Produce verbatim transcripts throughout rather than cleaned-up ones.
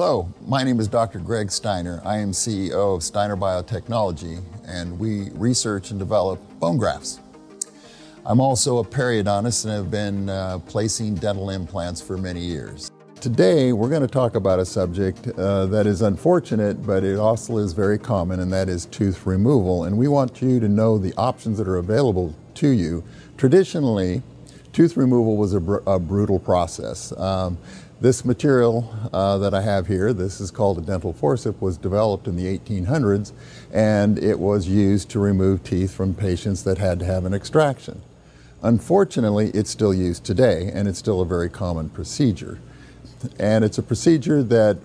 Hello, my name is Doctor Greg Steiner. I am C E O of Steiner Biotechnology, and we research and develop bone grafts. I'm also a periodontist and have been uh, placing dental implants for many years. Today, we're going to talk about a subject uh, that is unfortunate, but it also is very common, and that is tooth removal. And we want you to know the options that are available to you. Traditionally, tooth removal was a, br a brutal process. Um, This material uh, that I have here, this is called a dental forceps, was developed in the eighteen hundreds, and it was used to remove teeth from patients that had to have an extraction. Unfortunately, it's still used today, and it's still a very common procedure. And it's a procedure that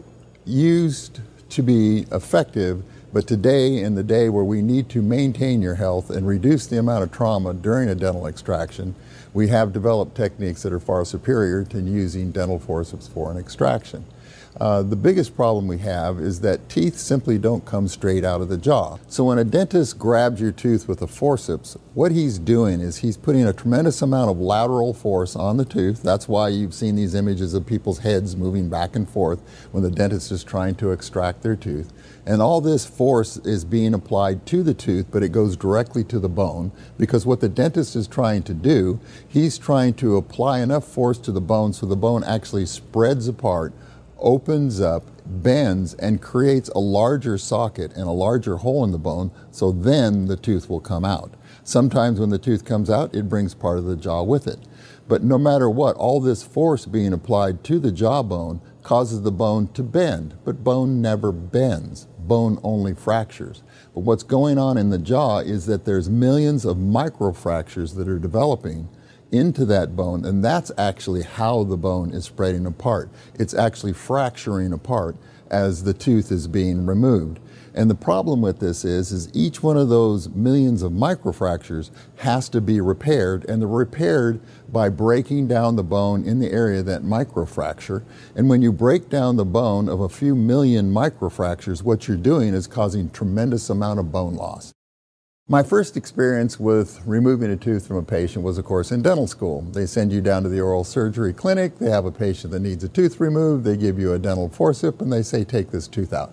used to be effective, but today, in the day where we need to maintain your health and reduce the amount of trauma during a dental extraction, we have developed techniques that are far superior to using dental forceps for an extraction. Uh, the biggest problem we have is that teeth simply don't come straight out of the jaw. So when a dentist grabs your tooth with a forceps, what he's doing is he's putting a tremendous amount of lateral force on the tooth. That's why you've seen these images of people's heads moving back and forth when the dentist is trying to extract their tooth. And all this force is being applied to the tooth, but it goes directly to the bone, because what the dentist is trying to do, he's trying to apply enough force to the bone so the bone actually spreads apart, opens up, bends, and creates a larger socket and a larger hole in the bone, so then the tooth will come out. Sometimes when the tooth comes out, it brings part of the jaw with it. But no matter what, all this force being applied to the jawbone causes the bone to bend, but bone never bends. Bone only fractures. But what's going on in the jaw is that there's millions of microfractures that are developing into that bone, and that's actually how the bone is spreading apart. It's actually fracturing apart as the tooth is being removed. And the problem with this is, is each one of those millions of microfractures has to be repaired, and they're repaired by breaking down the bone in the area of that microfracture. And when you break down the bone of a few million microfractures, what you're doing is causing tremendous amount of bone loss. My first experience with removing a tooth from a patient was, of course, in dental school. They send you down to the oral surgery clinic, they have a patient that needs a tooth removed, they give you a dental forceps, and they say, take this tooth out.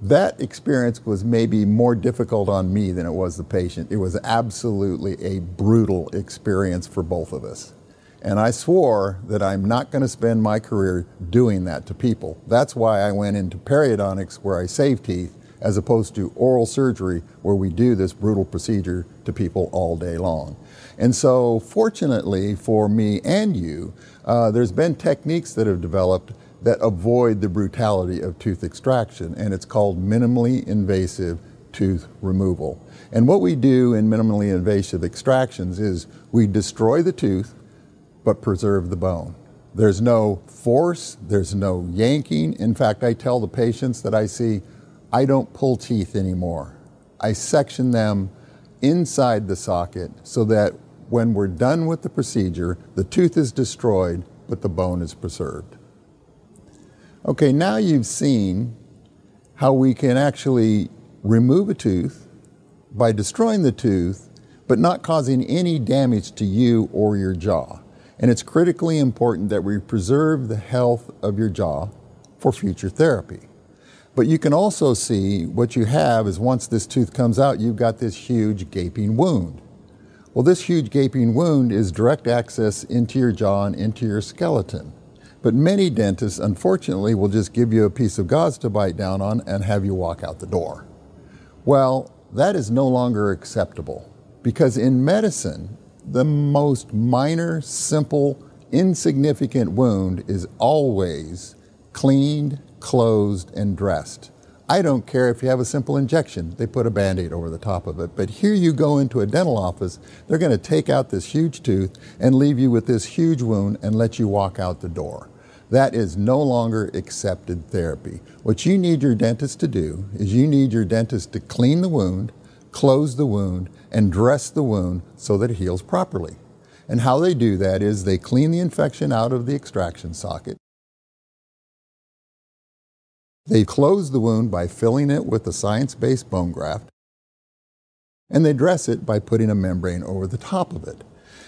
That experience was maybe more difficult on me than it was the patient. It was absolutely a brutal experience for both of us. And I swore that I'm not going to spend my career doing that to people. That's why I went into periodontics, where I save teeth, as opposed to oral surgery, where we do this brutal procedure to people all day long. And so fortunately for me and you, uh, there's been techniques that have developed that avoid the brutality of tooth extraction, and it's called minimally invasive tooth removal. And what we do in minimally invasive extractions is we destroy the tooth, but preserve the bone. There's no force, there's no yanking. In fact, I tell the patients that I see, I don't pull teeth anymore. I section them inside the socket so that when we're done with the procedure, the tooth is destroyed, but the bone is preserved. Okay, now you've seen how we can actually remove a tooth by destroying the tooth, but not causing any damage to you or your jaw. And it's critically important that we preserve the health of your jaw for future therapy. But you can also see what you have is, once this tooth comes out, you've got this huge gaping wound. Well, this huge gaping wound is direct access into your jaw and into your skeleton. But many dentists, unfortunately, will just give you a piece of gauze to bite down on and have you walk out the door. Well, that is no longer acceptable, because in medicine, the most minor, simple, insignificant wound is always cleaned, closed, and dressed. I don't care if you have a simple injection, they put a Band-Aid over the top of it. But here you go into a dental office, they're going to take out this huge tooth and leave you with this huge wound and let you walk out the door. That is no longer accepted therapy. What you need your dentist to do is you need your dentist to clean the wound, close the wound, and dress the wound so that it heals properly. And how they do that is they clean the infection out of the extraction socket. They close the wound by filling it with a science-based bone graft, and they dress it by putting a membrane over the top of it.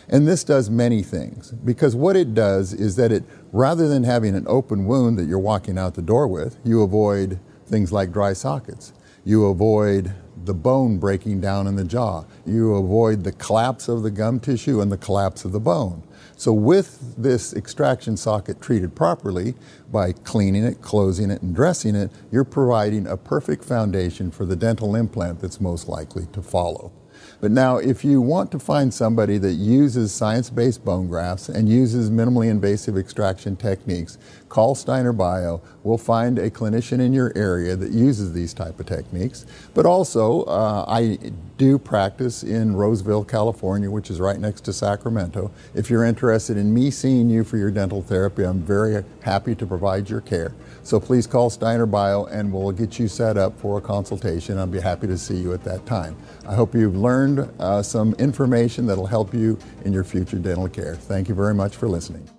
And this does many things, because what it does is that it, rather than having an open wound that you're walking out the door with, you avoid things like dry sockets. You avoid the bone breaking down in the jaw. You avoid the collapse of the gum tissue and the collapse of the bone. So with this extraction socket treated properly, by cleaning it, closing it, and dressing it, you're providing a perfect foundation for the dental implant that's most likely to follow. But now, if you want to find somebody that uses science-based bone grafts and uses minimally invasive extraction techniques, call Steiner Bio. We'll find a clinician in your area that uses these type of techniques. But also, uh, I do practice in Roseville, California, which is right next to Sacramento. If you're interested in me seeing you for your dental therapy, I'm very happy to provide your care. So please call Steiner Bio and we'll get you set up for a consultation. I'll be happy to see you at that time. I hope you've learned uh, some information that'll help you in your future dental care. Thank you very much for listening.